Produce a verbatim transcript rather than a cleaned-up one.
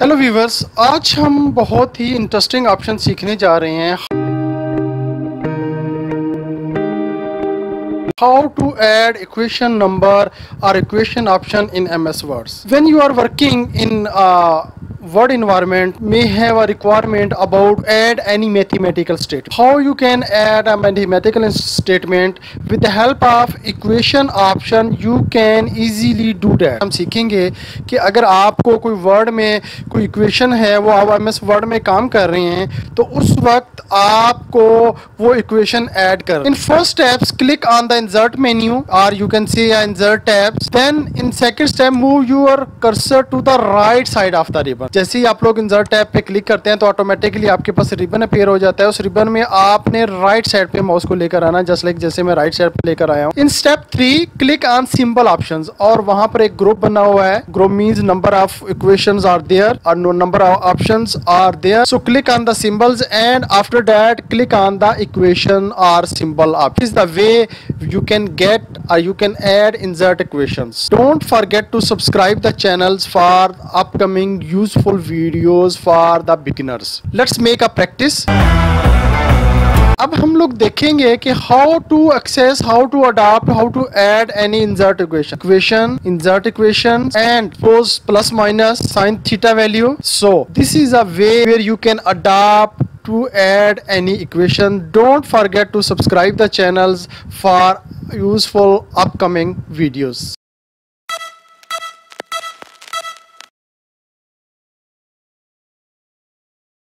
Hello viewers, आज हम बहुत ही इंटरेस्टिंग ऑप्शन सीखने जा रहे हैं, how to add equation number और equation option in M S words. When you are working in word environment may have a requirement about add any mathematical statement. How you can add a mathematical statement with the help of equation option you can easily do that. हम सीखेंगे कि अगर आपको कोई word में कोई equation है, वो आप एम एस वर्ड में काम कर रहे हैं, तो उस वक्त आपको वो equation add कर। In first steps click on the insert menu or you can say insert tabs. Then in second step move your cursor to the right side of the ribbon. जैसे ही आप लोग इंसर्ट टैब पे click करते हैं तो automatically आपके पास ribbon appear हो जाता है। उस रिबन में आपने राइट साइड पे माउस को लेकर आना, जस्ट लाइक जैसे मैं राइट साइड पे लेकर आया हूँ। In step three click on symbol options और वहां पर एक ग्रुप बना हुआ है। Group means number of equations are there और number of options are there. So click on the symbols and after that click on the equation or symbol option. Is the way you can get और you can add insert equations. Don't forget to subscribe the channels for upcoming यूज full videos for the beginners. Let's make a practice. अब हम लोग देखेंगे कि how to access, how to adopt, how to add any insert equation, equation insert equation and post plus minus sine theta value. So this is a way where you can adopt to add any equation. Don't forget to subscribe the channels for useful upcoming videos.